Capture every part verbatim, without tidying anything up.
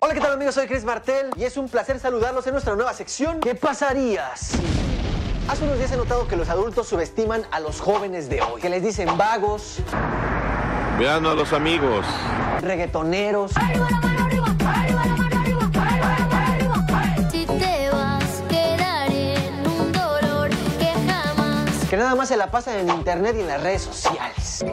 Hola, ¿qué tal amigos? Soy Chris Martell y es un placer saludarlos en nuestra nueva sección ¿Qué pasarías? Hace unos días he notado que los adultos subestiman a los jóvenes de hoy, que les dicen vagos, vean a los amigos, reggaetoneros. ¡Arriba la mano arriba! ¡Arriba la mano arriba! ¡Arriba, arriba! Si te vas, quedaré en un dolor que jamás... Que nada más se la pasan en internet y en las redes sociales.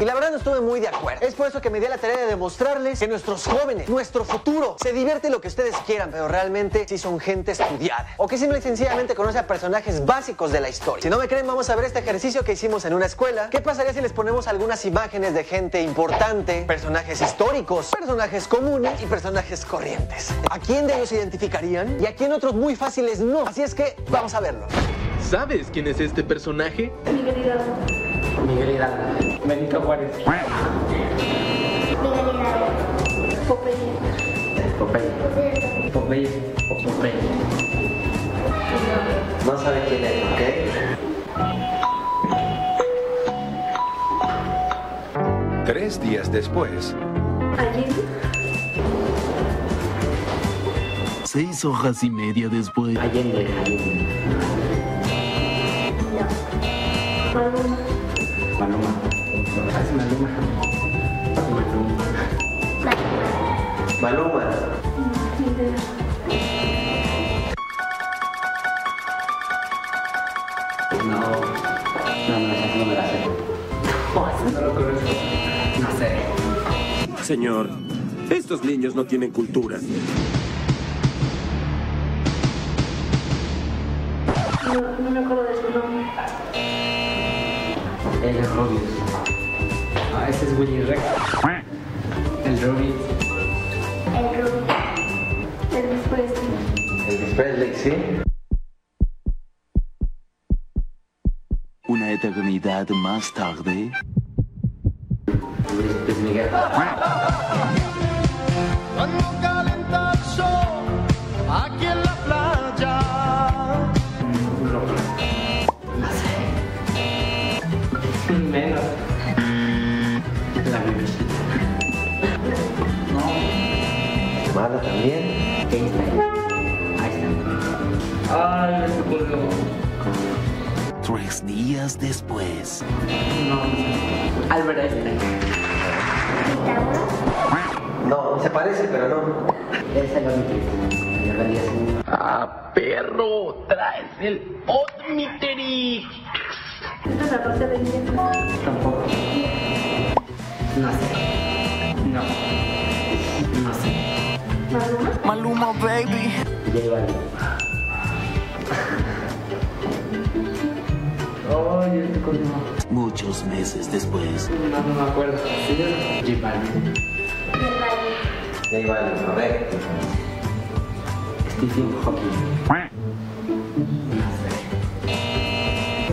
Y la verdad no estuve muy de acuerdo. Es por eso que me di a la tarea de demostrarles que nuestros jóvenes, nuestro futuro, se divierte lo que ustedes quieran, pero realmente sí son gente estudiada. O que simple y sencillamente conoce a personajes básicos de la historia. Si no me creen, vamos a ver este ejercicio que hicimos en una escuela. ¿Qué pasaría si les ponemos algunas imágenes de gente importante, personajes históricos, personajes comunes y personajes corrientes? ¿A quién de ellos se identificarían? Y a quién otros muy fáciles no. Así es que vamos a verlo. ¿Sabes quién es este personaje? Miguel Hidalgo. Miguel Hidalgo, Benito Juárez, Miguel Hidalgo, Popeye, Popeye, Popeye, Popeye. No sabe quién es, ¿ok? Tres días después. ¿Allí? Seis hojas y media después. Allende, Allende. No. Paloma. Paloma. Paloma. Paloma. No. No, no me la sé. No lo conozco. No sé. Señor, estos niños no tienen cultura. No, no me acuerdo de su nombre. El Robin. Ah, ese es Willy Rex. El Robin. El Robin. Elvis Presley. Elvis Presley, sí. Una eternidad más tarde. Luis Miguel. Cuando calenta el sol, aquí en la playa. Menos. La Virgencita. No. Mala también. Ahí está. Ahí está. Ay, me ocurrió. Tres días después. No. Álvaro Einstein. No, se parece, pero no. Es el Omnitrix. Ah, perro. Traes el Omnitrix. ¿Esta es la parte de India? Tampoco. No sé. No. No sé. ¿Maluma? Maluma, baby. J Balvin. Ay, este coño. Muchos meses después. No, no me acuerdo. J Balvin. J Balvin. J Balvin, correcto. Stephen Hawking.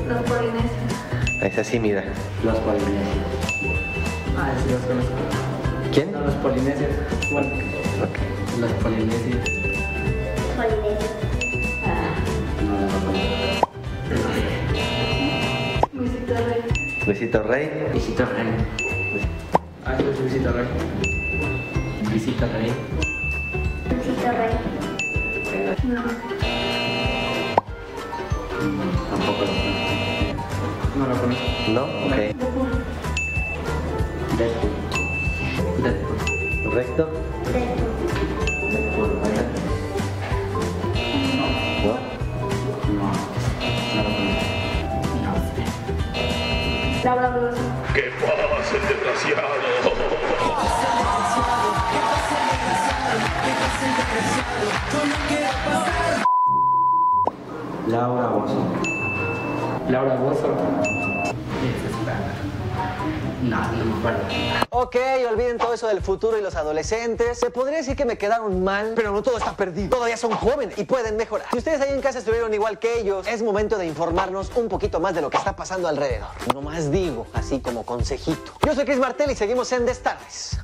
Los Polinesios. Es así, mira. Los Polinesios. Ah, sí, los conozco. ¿Quién? No, los Polinesios. Bueno, okay. Los Polinesios. Polinesios. Ah, no, no, no. Luisito Rey. Luisito Rey. Luisito Rey. Ah, sí, Luisito Rey. Luisito Rey. Luisito Rey. No. Tampoco lo no lo conozco. ¿No? Ok. Deadpool. Deadpool. ¿Correcto? Deadpool. Deadpool, ¿verdad? No. ¿No? No. No lo conozco. No sé. Laura Watson. ¡Qué pasa, el desgraciado! ¡Qué pasa, el desgraciado! ¡Qué pasa, el desgraciado! ¡Qué pasa, el desgraciado! ¡Tú no quieres pasar! Laura Watson. Laura Watson. No, no me acuerdo. Ok, olviden todo eso del futuro y los adolescentes. Se podría decir que me quedaron mal, pero no todo está perdido. Todavía son jóvenes y pueden mejorar. Si ustedes ahí en casa estuvieron igual que ellos, es momento de informarnos un poquito más de lo que está pasando alrededor. No más digo, así como consejito. Yo soy Chris Martell y seguimos en Destardes.